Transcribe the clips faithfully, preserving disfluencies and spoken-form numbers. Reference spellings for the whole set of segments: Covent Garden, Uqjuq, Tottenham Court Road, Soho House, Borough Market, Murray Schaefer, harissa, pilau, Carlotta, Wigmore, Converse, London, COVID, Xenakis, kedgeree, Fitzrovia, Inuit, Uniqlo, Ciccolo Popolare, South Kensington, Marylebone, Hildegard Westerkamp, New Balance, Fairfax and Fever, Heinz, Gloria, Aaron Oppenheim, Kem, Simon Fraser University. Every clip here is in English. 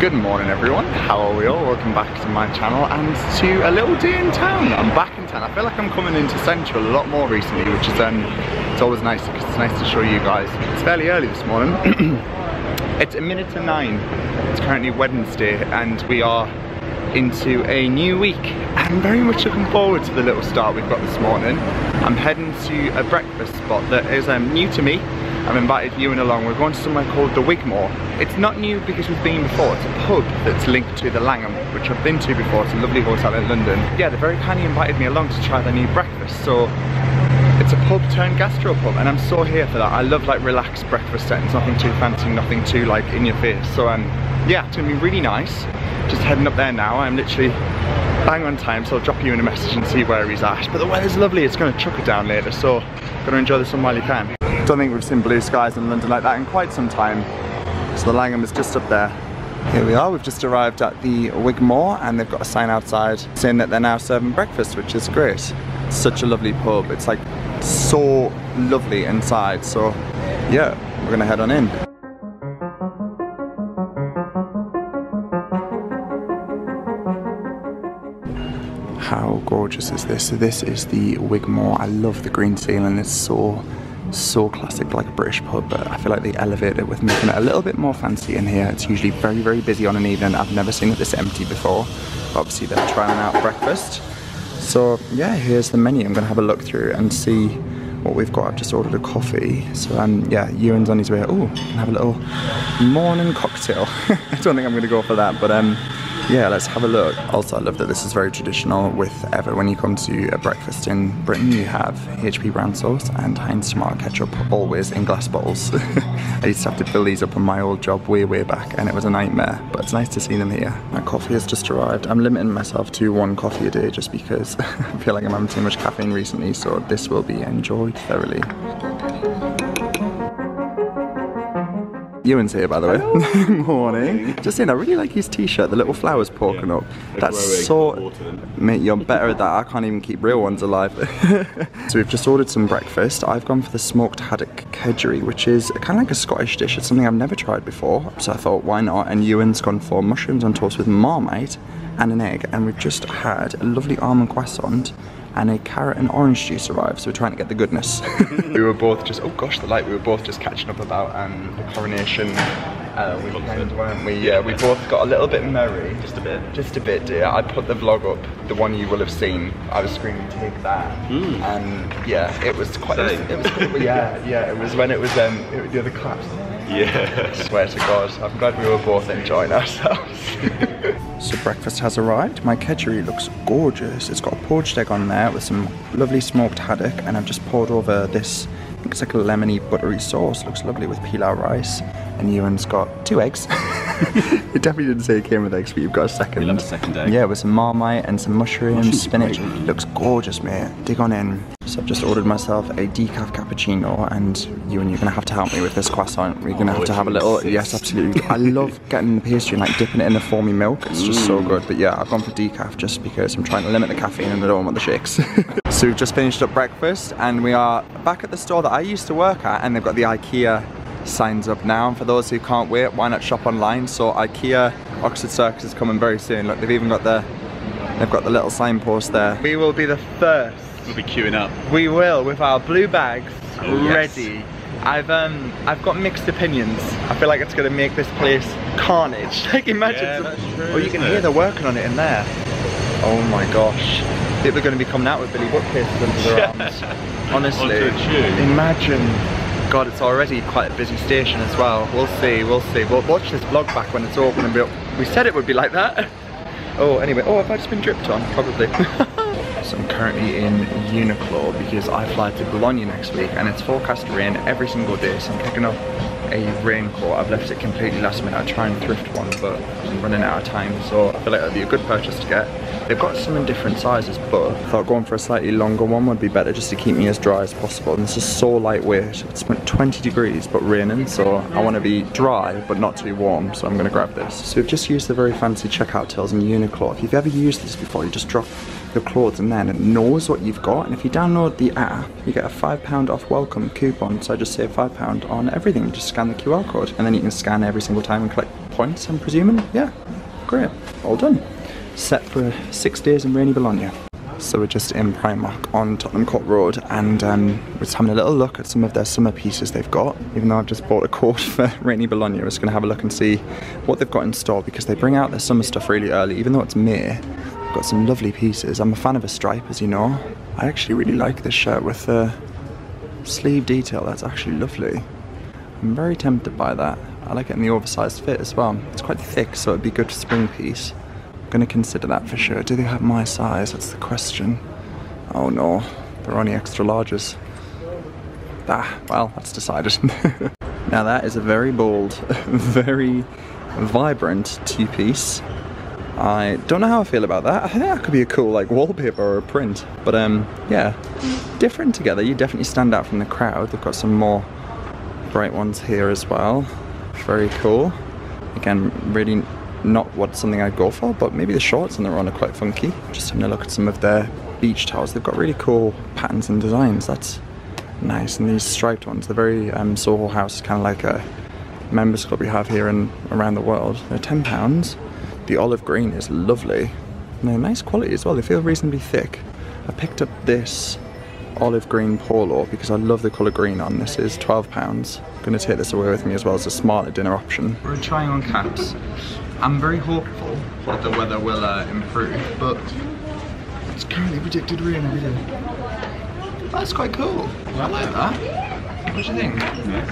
Good morning everyone, how are we all? Welcome back to my channel and to a little day in town. I'm back in town. I feel like I'm coming into Central a lot more recently, which is um, it's always nice because it's nice to show you guys. It's fairly early this morning. It's a minute to nine. It's currently Wednesday and we are into a new week. I'm very much looking forward to the little start we've got this morning. I'm heading to a breakfast spot that is um, new to me. I've invited you in along. We're going to somewhere called the Wigmore. It's not new because we've been before. It's a pub that's linked to the Langham, which I've been to before. It's a lovely hotel in London. Yeah, they very kindly invited me along to try their new breakfast. So it's a pub turned gastro pub, and I'm so here for that. I love like relaxed breakfast settings, nothing too fancy, nothing too like in your face. So um, yeah, it's gonna be really nice. Just heading up there now. I'm literally bang on time, so I'll drop you in a message and see where he's at. But the weather's lovely. It's gonna chuck it down later, so gonna enjoy the sun while you can. I don't think we've seen blue skies in London like that in quite some time. So the Langham is just up there. Here we are, we've just arrived at the Wigmore and they've got a sign outside saying that they're now serving breakfast, which is great. Such a lovely pub. It's like so lovely inside. So yeah, we're gonna head on in. How gorgeous is this? So this is the Wigmore. I love the green ceiling, it's so so classic, like a British pub, but I feel like they elevate it with making it a little bit more fancy in here. It's usually very very busy on an evening. I've never seen it this empty before. Obviously they're trying out breakfast, so yeah, here's the menu. I'm gonna have a look through and see what we've got. I've just ordered a coffee, so um yeah, Ewan's on his way. Oh, have a little morning cocktail. I don't think I'm gonna go for that, but um yeah, let's have a look. Also, I love that this is very traditional with ever. When you come to a breakfast in Britain, you have H P brown sauce and Heinz tomato ketchup, always in glass bottles. I used to have to fill these up in my old job way, way back, and it was a nightmare, but it's nice to see them here. My coffee has just arrived. I'm limiting myself to one coffee a day just because I feel like I'm having too much caffeine recently, so this will be enjoyed thoroughly. Ewan's here, by the way. Morning. Morning. Just saying, I really like his t-shirt, the little flowers poking yeah, up. That's so... Mate, you're better at that. I can't even keep real ones alive. So we've just ordered some breakfast. I've gone for the smoked haddock kedgeree, which is kind of like a Scottish dish. It's something I've never tried before. So I thought, why not? And Ewan's gone for mushrooms on toast with Marmite and an egg. And we've just had a lovely almond croissant and a carrot and orange juice arrived, so we're trying to get the goodness. We were both just, oh gosh, the light, we were both just catching up about um, the coronation uh, weekend, weren't we? Yeah, we both got a little bit merry. Just a bit. Just a bit, dear. I put the vlog up, the one you will have seen. I was screaming, take that. Mm. And yeah, it was quite, it was, it was, yeah, yeah, it was when it was, um, it, the other claps. Yeah. I swear to God, I'm glad we were both enjoying ourselves. So breakfast has arrived. My kedgeree looks gorgeous. It's got a poached egg on there with some lovely smoked haddock, and I've just poured over this, I think it's like a lemony buttery sauce. Looks lovely with pilau rice. And Ewan's got two eggs. It definitely didn't say it came with eggs, but you've got a second. You'll have a second egg. Yeah, with some Marmite and some mushrooms, spinach. Great. Looks gorgeous, mate. Dig on in. So I've just ordered myself a decaf cappuccino, and Ewan, you're gonna have to help me with this croissant. We're gonna oh, have to have a little, exist. Yes, absolutely. I love getting the pastry and like dipping it in the foamy milk. It's just mm. so good. But yeah, I've gone for decaf just because I'm trying to limit the caffeine and I don't want the shakes. So we've just finished up breakfast and we are back at the store that I used to work at, and they've got the Ikea signs up now, and for those who can't wait, why not shop online? So Ikea Oxford Circus is coming very soon. Look, they've even got the they've got the little signpost there. We will be the first. We'll be queuing up. We will, with our blue bags oh, ready. Yes. I've um I've got mixed opinions. I feel like it's gonna make this place carnage. Like imagine, yeah, that's true, or you can it? hear they're working on it in there. Oh my gosh. People are gonna be coming out with Billy bookcases under their arms. Honestly. Imagine. God, it's already quite a busy station as well. We'll see, we'll see. We'll watch this vlog back when it's open and we'll, we said it would be like that. Oh, anyway. Oh, have I just been dripped on? Probably. So I'm currently in Uniqlo because I fly to Bologna next week and it's forecast to rain every single day, so I'm picking up a raincoat. I've left it completely last minute. I try and thrift one, but I'm running out of time, so I feel like that'd be a good purchase to get. They've got some in different sizes, but I thought going for a slightly longer one would be better just to keep me as dry as possible. And this is so lightweight. It's twenty degrees, but raining, so I want to be dry, but not too warm, so I'm going to grab this. So we've just used the very fancy checkout tills in Uniqlo. If you've ever used this before, you just drop your clothes and then it knows what you've got, and if you download the app you get a five pound off welcome coupon, so I just save five pound on everything. Just scan the Q R code and then you can scan every single time and collect points, I'm presuming. Yeah, great, all done. Set for six days in rainy Bologna. So we're just in Primark on Tottenham Court Road, and um, we're just having a little look at some of their summer pieces they've got. Even though I've just bought a coat for rainy Bologna, we're just going to have a look and see what they've got in store, because they bring out their summer stuff really early, even though it's May. They've got some lovely pieces. I'm a fan of a stripe, as you know. I actually really like this shirt with the sleeve detail. That's actually lovely. I'm very tempted by that. I like it in the oversized fit as well. It's quite thick, so it'd be a good spring piece. I'm gonna consider that for sure. Do they have my size? That's the question. Oh no, they're only extra larges. Ah, well, that's decided. Now that is a very bold, very vibrant two-piece. I don't know how I feel about that. I think that could be a cool like wallpaper or a print. But um, yeah, different together. You definitely stand out from the crowd. They've got some more bright ones here as well. Very cool. Again, really not what something I'd go for, but maybe the shorts on the run are quite funky. Just having a look at some of their beach towels. They've got really cool patterns and designs. That's nice. And these striped ones, they're very um, Soho House, kind of like a members club we have here and around the world. They're ten pounds. The olive green is lovely. And they're nice quality as well. They feel reasonably thick. I picked up this olive green polo because I love the colour green on this. Is twelve pounds. I'm going to take this away with me as well as a smarter dinner option. We're trying on caps. I'm very hopeful that the weather will uh, improve, but it's currently predicted rain every day. That's quite cool. I like that. What do you think? Yeah.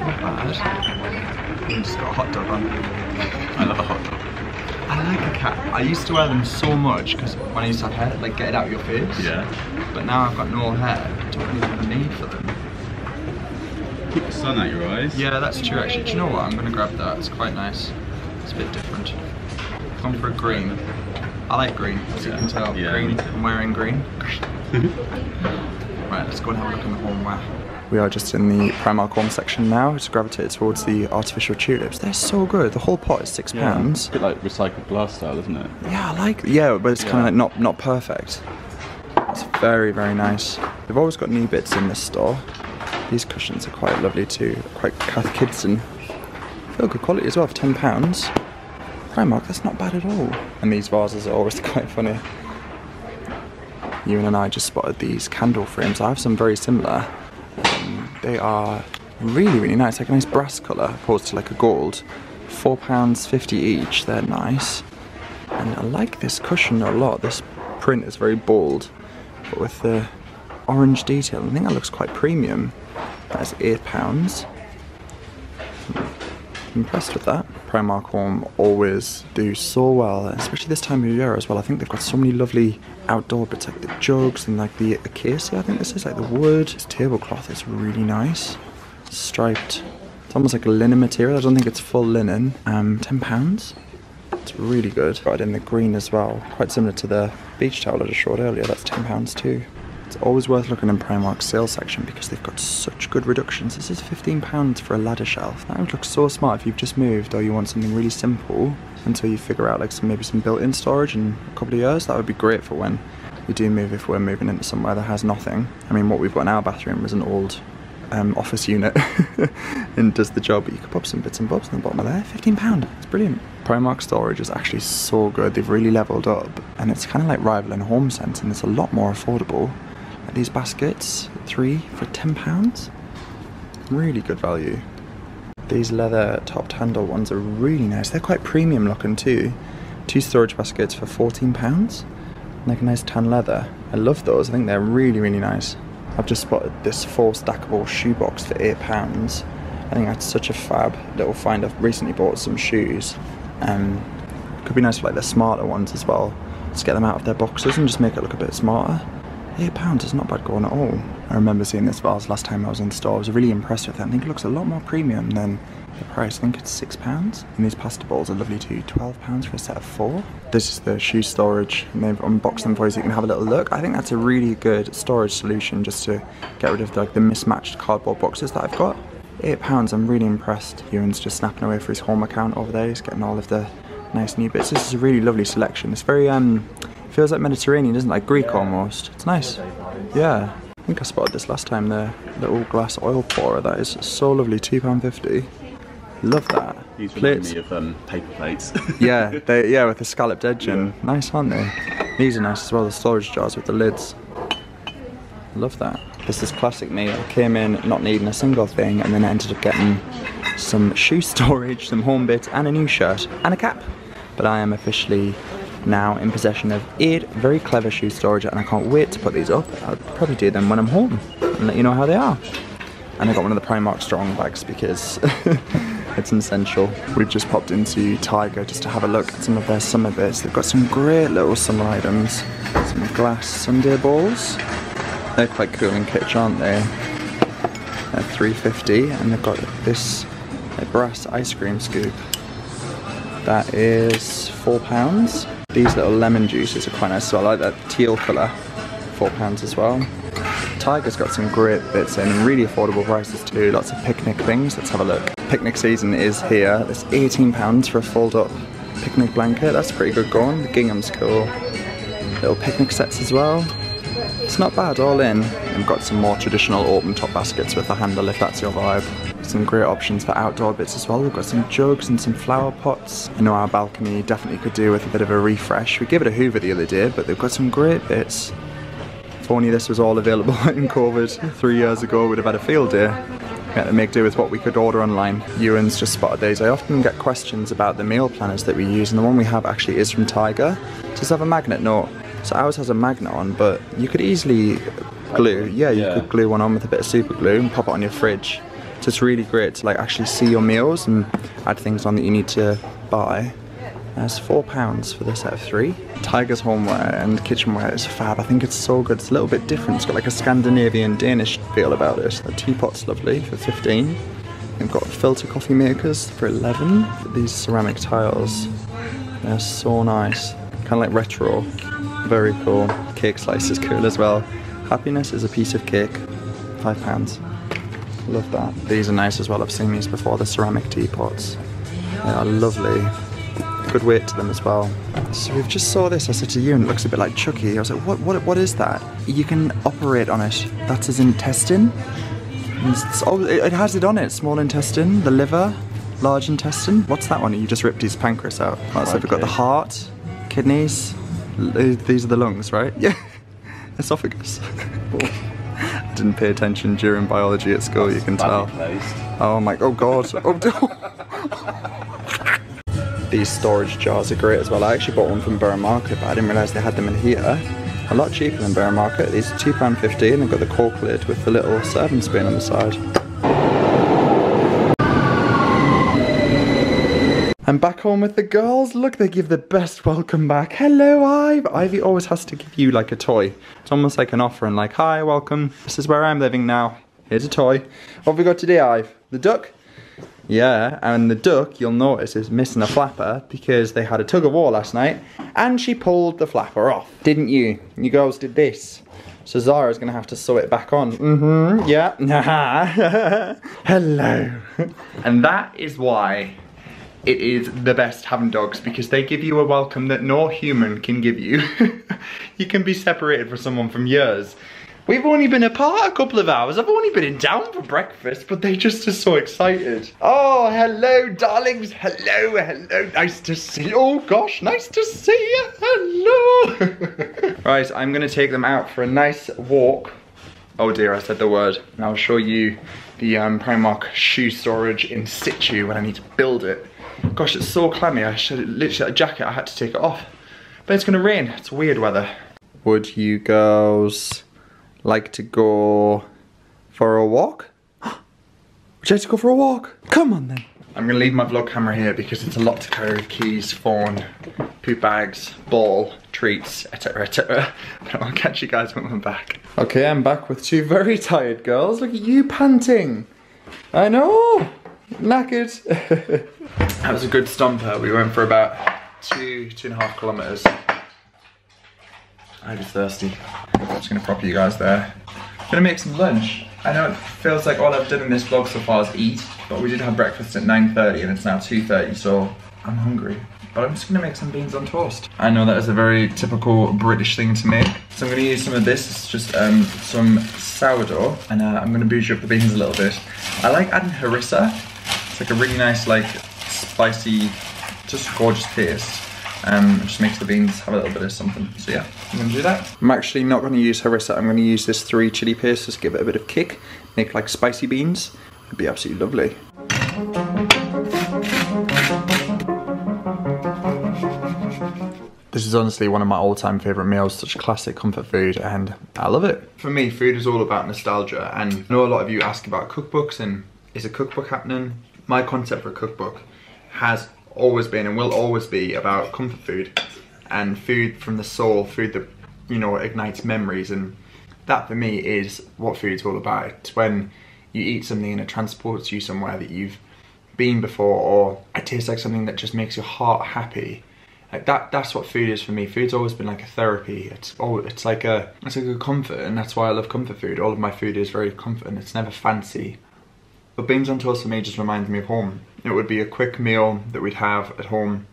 Not bad. I've just got a hot dog on. I love a hot dog. I like a cap. I used to wear them so much because when I used to have hair, like get it out of your face. Yeah. But now I've got no hair. I don't really have a need for them. Keep the sun out your eyes. Yeah, that's true actually. Do you know what? I'm gonna grab that. It's quite nice. It's a bit different. Come for a green. I like green, as yeah. you can tell. Yeah. Green. I'm wearing green. Right, let's go and have a look in the homeware. We are just in the Primark home section now. It's gravitated towards the artificial tulips. They're so good. The whole pot is six yeah. pounds. It's a bit like recycled glass style, isn't it? Yeah, I like. Yeah, but it's yeah. kind of like not not perfect. It's very very nice. They've always got new bits in this store. These cushions are quite lovely too, quite Cath Kidston. Feel good quality as well for ten pounds. Primark, that's not bad at all. And these vases are always quite funny. Ewan and I just spotted these candle frames. I have some very similar. Um, they are really, really nice, like a nice brass colour opposed to like a gold. four pounds fifty each, they're nice. And I like this cushion a lot. This print is very bold, but with the orange detail, I think that looks quite premium. That is eight pounds. Impressed with that. Primark Home always do so well, especially this time of year as well. I think they've got so many lovely outdoor bits like the jugs and like the acacia, I think this is, like the wood. This tablecloth is really nice. Striped. It's almost like a linen material. I don't think it's full linen. Um, ten pounds. It's really good. Got it in the green as well. Quite similar to the beach towel I just showed earlier. That's ten pounds too. It's always worth looking in Primark's sales section because they've got such good reductions. This is fifteen pounds for a ladder shelf. That would look so smart if you've just moved or you want something really simple until you figure out like some maybe some built-in storage in a couple of years. That would be great for when we do move, if we're moving into somewhere that has nothing. I mean, what we've got in our bathroom is an old um, office unit and does the job, but you could pop some bits and bobs in the bottom of there. fifteen pounds, it's brilliant. Primark storage is actually so good. They've really leveled up and it's kind of like rivaling Home Sense, and it's a lot more affordable. These baskets, three for ten pounds. Really good value. These leather topped handle ones are really nice. They're quite premium looking too. Two storage baskets for fourteen pounds. Like a nice tan leather. I love those. I think they're really, really nice. I've just spotted this four stackable shoe box for eight pounds. I think that's such a fab little find. I've recently bought some shoes. Um, could be nice for like the smarter ones as well. Just get them out of their boxes and just make it look a bit smarter. eight pounds is not bad going at all. I remember seeing this vase last time I was in store. I was really impressed with it. I think it looks a lot more premium than the price. I think it's six pounds. And these pasta bowls are lovely too. twelve pounds for a set of four. This is the shoe storage, and they've unboxed them for you so you can have a little look. I think that's a really good storage solution just to get rid of the, like the mismatched cardboard boxes that I've got. eight pounds, I'm really impressed. Ewan's just snapping away for his home account over there. He's getting all of the nice new bits. This is a really lovely selection. It's very, um, feels like Mediterranean, doesn't it? Like Greek almost. It's nice. Yeah. I think I spotted this last time, the little glass oil pourer. That is so lovely. two pounds fifty. Love that. These remind me of um, paper plates. yeah, they, yeah, with the scalloped edge in. Yeah. Nice, aren't they? These are nice as well, the storage jars with the lids. Love that. This is classic me. I came in not needing a single thing and then I ended up getting some shoe storage, some hornbits and a new shirt and a cap. But I am officially now in possession of eight very clever shoe storage and I can't wait to put these up. I'll probably do them when I'm home and let you know how they are. And I got one of the Primark strong bags because it's an essential. We've just popped into Tiger just to have a look at some of their summer bits. They've got some great little summer items. Some glass sundae balls. They're quite cool in kitsch, aren't they? They're three fifty and they've got this brass ice cream scoop. That is four pounds. These little lemon juices are quite nice, so I like that teal colour. Four pounds as well. Tiger's got some great bits in and really affordable prices too. Lots of picnic things. Let's have a look. Picnic season is here. It's eighteen pounds for a fold-up picnic blanket. That's pretty good going. The gingham's cool. Little picnic sets as well. It's not bad all in. I've got some more traditional open top baskets with a handle if that's your vibe. Some great options for outdoor bits as well. We've got some jugs and some flower pots. I know our balcony definitely could do with a bit of a refresh. We gave it a hoover the other day, but they've got some great bits. If only this was all available in COVID three years ago, we'd have had a field day. We had to make do with what we could order online. Ewan's just spotted these. I often get questions about the meal planners that we use, and the one we have actually is from Tiger. It does have a magnet note. So ours has a magnet on, but you could easily glue, yeah, you yeah. could glue one on with a bit of super glue and pop it on your fridge. So it's really great to like actually see your meals and add things on that you need to buy. That's four pounds for this set of three. Tiger's homeware and kitchenware is fab. I think it's so good. It's a little bit different. It's got like a Scandinavian Danish feel about it. The teapot's lovely for fifteen. They've got filter coffee makers for eleven. These ceramic tiles, they're so nice. Kind of like retro. Very cool. Cake slice is cool as well. Happiness is a piece of cake. Five pounds. Love that. These are nice as well. I've seen these before. The ceramic teapots. They are lovely. Good weight to them as well. So we've just saw this. I said to you, and it looks a bit like Chucky. I was like, what? What? What is that? You can operate on it. That's his intestine. It's, oh, it has it on it. Small intestine, the liver, large intestine. What's that one? You just ripped his pancreas out. Right, so we've got the heart, kidneys. These are the lungs, right? Yeah. Esophagus. I didn't pay attention during biology at school, that's you can tell. Placed. Oh my, oh god. Oh, these storage jars are great as well. I actually bought one from Borough Market, but I didn't realise they had them in here. A lot cheaper than Borough Market. These are two pounds fifty and they've got the cork lid with the little serving spoon on the side. I'm back home with the girls. Look, they give the best welcome back. Hello, Ivy. Ivy always has to give you like a toy. It's almost like an offer and like, hi, welcome. This is where I'm living now. Here's a toy. What have we got today, Ive? The duck? Yeah, and the duck, you'll notice, is missing a flapper because they had a tug of war last night and she pulled the flapper off. Didn't you? You girls did this. So Zara's gonna have to sew it back on. Mm-hmm, yeah. Hello. And that is why it is the best having dogs, because they give you a welcome that no human can give you. You can be separated from someone from years. We've only been apart a couple of hours. I've only been in town for breakfast, but they just are so excited. Oh, hello, darlings. Hello, hello. Nice to see you. Oh, gosh, nice to see you. Hello. Right, I'm going to take them out for a nice walk. Oh dear, I said the word. And I'll show you the um, Primark shoe storage in situ when I need to build it. Gosh, it's so clammy. I should literally, that jacket, I had to take it off. But it's gonna rain. It's weird weather. Would you girls like to go for a walk? Would you like to go for a walk? Come on then. I'm gonna leave my vlog camera here because it's a lot to carry with keys, phone, poop bags, ball, treats, et cetera, et cetera. But I'll catch you guys when I'm back. Okay, I'm back with two very tired girls. Look at you panting. I know. Knackered. That was a good stomper. We went for about two, two and a half kilometres. I was thirsty. I'm just going to prop you guys there. I'm going to make some lunch. I know it feels like all I've done in this vlog so far is eat, but we did have breakfast at nine thirty and it's now two thirty, so I'm hungry. But I'm just going to make some beans on toast. I know that is a very typical British thing to make. So I'm going to use some of this. It's just um, some sourdough, and uh, I'm going to bougie up the beans a little bit. I like adding harissa. like a really nice, like spicy, just gorgeous taste. Um, it just makes the beans have a little bit of something. So yeah, I'm gonna do that. I'm actually not gonna use harissa, I'm gonna use this three chili paste, just give it a bit of kick, make like spicy beans. It'd be absolutely lovely. This is honestly one of my all-time favourite meals, such classic comfort food, and I love it. For me, food is all about nostalgia, and I know a lot of you ask about cookbooks and is a cookbook happening? My concept for a cookbook has always been and will always be about comfort food and food from the soul, food that, you know, ignites memories, and that for me is what food's all about. It's when you eat something and it transports you somewhere that you've been before, or it tastes like something that just makes your heart happy. Like that, that's what food is for me. Food's always been like a therapy. It's oh, it's like a, it's like a comfort, and that's why I love comfort food. All of my food is very comfort, and it's never fancy. But beans on toast for me just reminds me of home. It would be a quick meal that we'd have at home.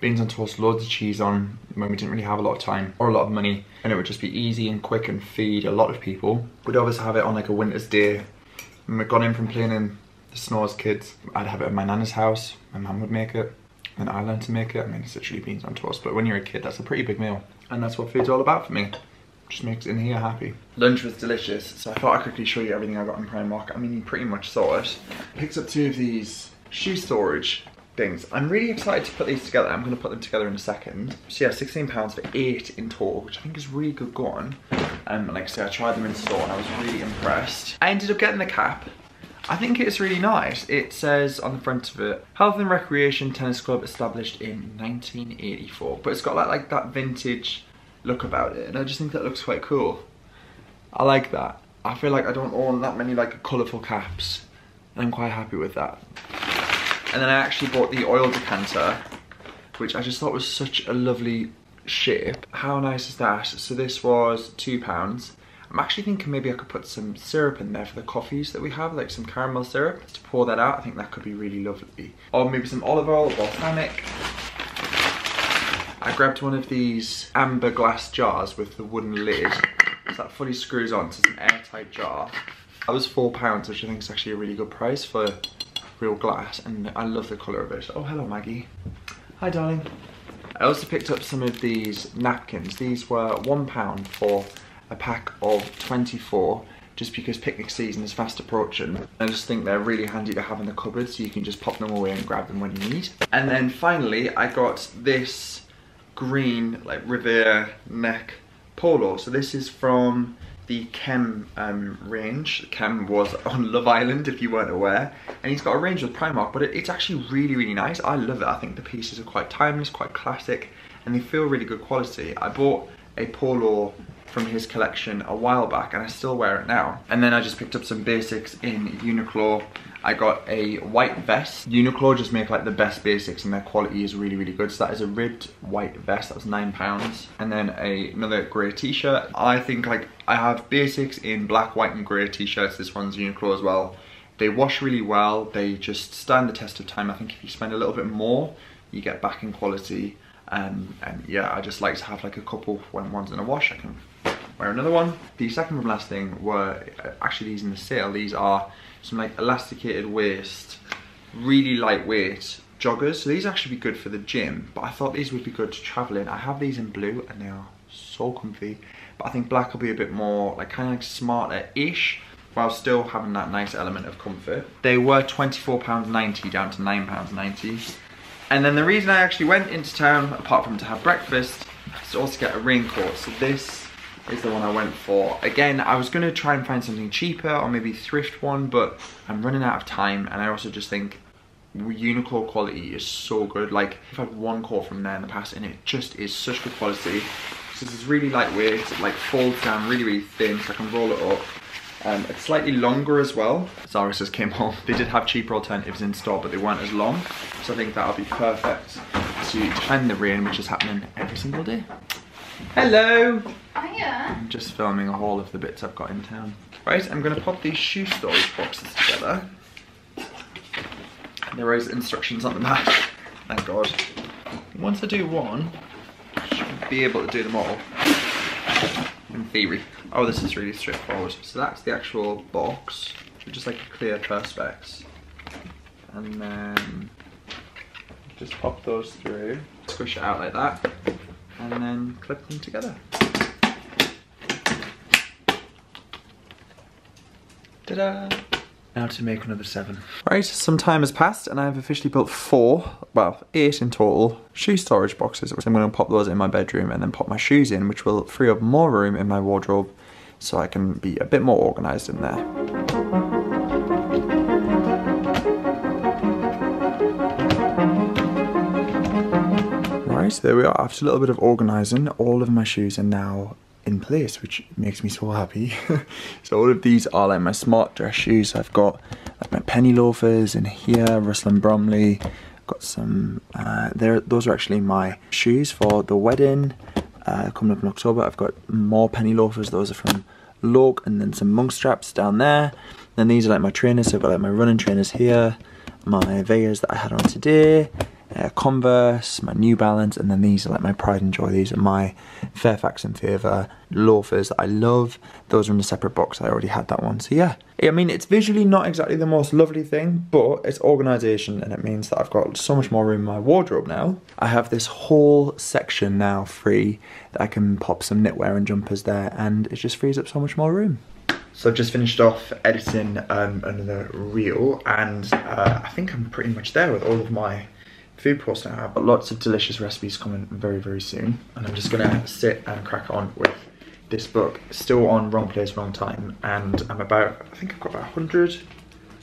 Beans on toast, loads of cheese on, when we didn't really have a lot of time or a lot of money, and it would just be easy and quick and feed a lot of people. We'd always have it on like a winter's day, and we'd gone in from playing in the snow as kids. I'd have it at my nana's house. My mum would make it. And I learned to make it. I mean, it's literally beans on toast, but when you're a kid, that's a pretty big meal. And that's what food's all about for me. Just makes in here happy. Lunch was delicious, so I thought I'd quickly show you everything I got in Primark. I mean, you pretty much saw it. Picked up two of these shoe storage things. I'm really excited to put these together. I'm gonna put them together in a second. So yeah, sixteen pounds for eight in total, which I think is really good going. Um, and like I said, I tried them in store and I was really impressed. I ended up getting the cap. I think it's really nice. It says on the front of it, Health and Recreation Tennis Club established in nineteen eighty-four. But it's got like, like that vintage look about it. And I just think that looks quite cool. I like that. I feel like I don't own that many like colourful caps. And I'm quite happy with that. And then I actually bought the oil decanter, which I just thought was such a lovely shape. How nice is that? So this was two pounds. I'm actually thinking maybe I could put some syrup in there for the coffees that we have, like some caramel syrup. Just to pour that out, I think that could be really lovely. Or maybe some olive oil, balsamic. I grabbed one of these amber glass jars with the wooden lid. So that fully screws on, so it's an airtight jar. That was four pounds, which I think is actually a really good price for real glass, and I love the colour of it. Oh, hello Maggie. Hi darling. I also picked up some of these napkins. These were one pound for a pack of twenty-four, just because picnic season is fast approaching. I just think they're really handy to have in the cupboard, so you can just pop them away and grab them when you need. And then finally, I got this green, like Revere neck polo. So this is from the Kem um, range. Kem was on Love Island, if you weren't aware. And he's got a range with Primark, but it, it's actually really, really nice. I love it. I think the pieces are quite timeless, quite classic, and they feel really good quality. I bought a polo from his collection a while back and I still wear it now. And then I just picked up some basics in Uniqlo. I got a white vest. Uniqlo just make like the best basics and their quality is really, really good. So that is a ribbed white vest, that was nine pounds. And then a, another grey t-shirt. I think like I have basics in black, white and grey t-shirts. This one's Uniqlo as well. They wash really well. They just stand the test of time. I think if you spend a little bit more, you get back in quality. Um, and yeah, I just like to have like a couple when one's in a wash, I can wear another one. The second from last thing were actually these in the sale. These are some like elasticated waist, really lightweight joggers. So these actually be good for the gym, but I thought these would be good to travel in. I have these in blue and they are so comfy, but I think black will be a bit more like kind of like smarter-ish, while still having that nice element of comfort. They were twenty-four pounds ninety down to nine pounds ninety. And then the reason I actually went into town, apart from to have breakfast, is to also get a raincoat. So this is the one I went for. Again, I was gonna try and find something cheaper or maybe thrift one, but I'm running out of time. And I also just think Uniqlo quality is so good. Like I've had one coat from there in the past and it just is such good quality. So this is really lightweight, it like folds down really, really thin so I can roll it up. Um, it's slightly longer as well. Zara says came home. They did have cheaper alternatives in store, but they weren't as long. So I think that'll be perfect to defend the rain, which is happening every single day. Hello. Hiya. I'm just filming a haul of the bits I've got in town. Right, I'm gonna pop these shoe storage boxes together. There is instructions on the back. Thank God. Once I do one, I should be able to do them all. In theory. Oh, this is really straightforward. So that's the actual box, which is like a clear perspex. and then just pop those through, squish it out like that, and then clip them together. Ta-da! Now to make another seven. Right, some time has passed and I've officially built four, well, eight in total, shoe storage boxes. I'm going to pop those in my bedroom and then pop my shoes in, which will free up more room in my wardrobe so I can be a bit more organised in there. Right, there we are. After a little bit of organising, all of my shoes are now in place, which makes me so happy. So all of these are like my smart dress shoes. I've got like my penny loafers in here, Russell and Bromley. Got some, uh, there. Those are actually my shoes for the wedding uh, coming up in October. I've got more penny loafers. Those are from Loake, and then some monk straps down there. Then these are like my trainers. So I've got like my running trainers here, my Vejas that I had on today. Uh, Converse, my New Balance, and then these are like my pride and joy. These are my Fairfax and Fever loafers that I love. Those are in a separate box. I already had that one. So yeah, I mean, it's visually not exactly the most lovely thing, but it's organisation, and it means that I've got so much more room in my wardrobe now. I have this whole section now free that I can pop some knitwear and jumpers there, and it just frees up so much more room. So I've just finished off editing um, another reel, and uh, I think I'm pretty much there with all of my food posts now. I've got lots of delicious recipes coming very, very soon. And I'm just gonna sit and crack on with this book. Still on Wrong Place, Wrong Time. And I'm about, I think I've got about a hundred,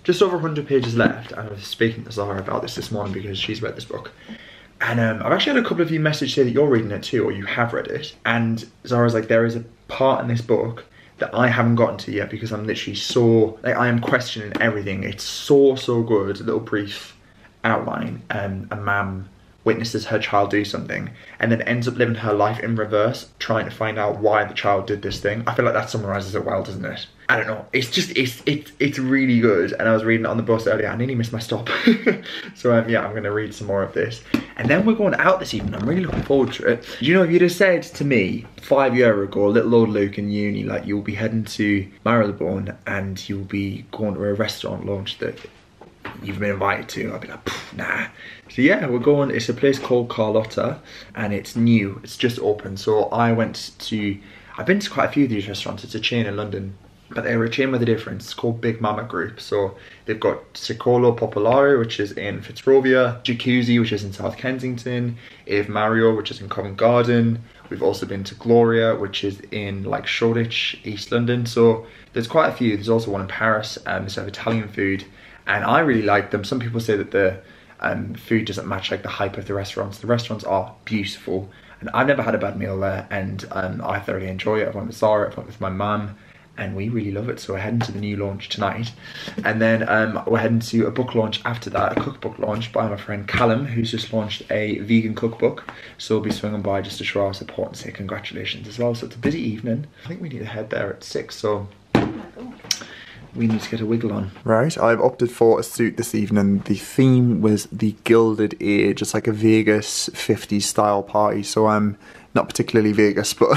just over a hundred pages left. And I was speaking to Zara about this this morning because she's read this book. And um, I've actually had a couple of you message say that you're reading it too, or you have read it. And Zara's like, there is a part in this book that I haven't gotten to yet because I'm literally so, like, I am questioning everything. It's so, so good. A little brief outline, um, a mum witnesses her child do something and then ends up living her life in reverse, trying to find out why the child did this thing. I feel like that summarises it well, doesn't it? I don't know, it's just, it's it's it's really good, and I was reading it on the bus earlier. I nearly missed my stop. So um, yeah, I'm going to read some more of this, and then we're going out this evening. I'm really looking forward to it. You know, if you'd have said to me five year ago, little old Luke in uni, like, you'll be heading to Marylebone and you'll be going to a restaurant launch that you've been invited to, I'll be like, nah. So yeah, we're going, it's a place called Carlotta, and it's new, it's just open. So I went to, I've been to quite a few of these restaurants, it's a chain in London, but they're a chain with a difference. It's called Big Mamma Group. So they've got Ciccolo Popolare, which is in Fitzrovia, Jacuzzi, which is in South Kensington, Eve Mario, which is in Covent Garden. We've also been to Gloria, which is in like Shoreditch, East London. So there's quite a few. There's also one in Paris, um, it's sort of Italian food. And I really like them. Some people say that the um, food doesn't match like the hype of the restaurants. The restaurants are beautiful, and I've never had a bad meal there, and um, I thoroughly enjoy it. I went with Zara, I went with my mum, and we really love it. So we're heading to the new launch tonight, and then um, we're heading to a book launch after that, a cookbook launch by my friend Callum, who's just launched a vegan cookbook. So we'll be swinging by just to show our support and say congratulations as well. So it's a busy evening. I think we need to head there at six, so we need to get a wiggle on. Right, I've opted for a suit this evening. The theme was the Gilded Age. It's like a Vegas fifties style party, so I'm not particularly Vegas, but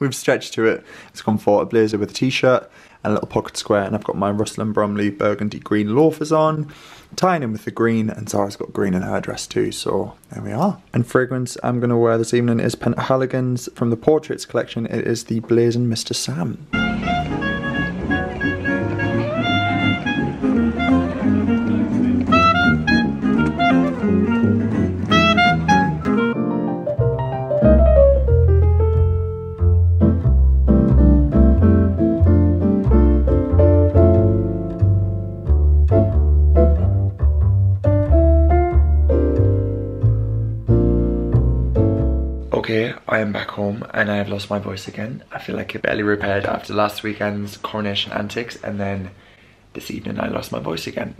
we've stretched to it. It's gone for a blazer with a t-shirt and a little pocket square, and I've got my Russell and Bromley burgundy green loafers on, tying in with the green, and Zara's got green in her dress too, so there we are. And fragrance I'm going to wear this evening is Penhaligon's from the Portraits collection. It is the Blazing Mister Sam. I am back home and I have lost my voice again. I feel like it barely repaired after last weekend's coronation antics, and then this evening I lost my voice again.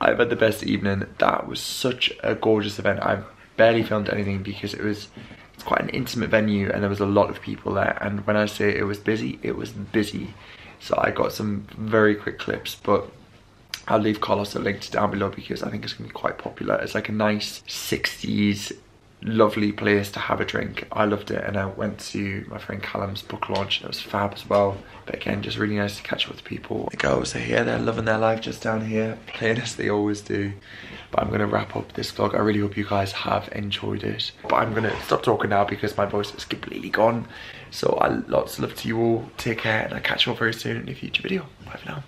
I've had the best evening. That was such a gorgeous event. I barely filmed anything because it was it's quite an intimate venue and there was a lot of people there, and when I say it was busy, it was busy. So I got some very quick clips, but I'll leave Carlos a link down below because I think it's going to be quite popular. It's like a nice sixties lovely place to have a drink. I loved it, and I went to my friend Callum's book launch. It was fab as well. But again, just really nice to catch up with people. The girls are here, they're loving their life just down here, playing as they always do. But I'm gonna wrap up this vlog. I really hope you guys have enjoyed it. But I'm gonna stop talking now because my voice is completely gone. So I lots of love to you all. Take care, and I'll catch you all very soon in a future video. Bye for now.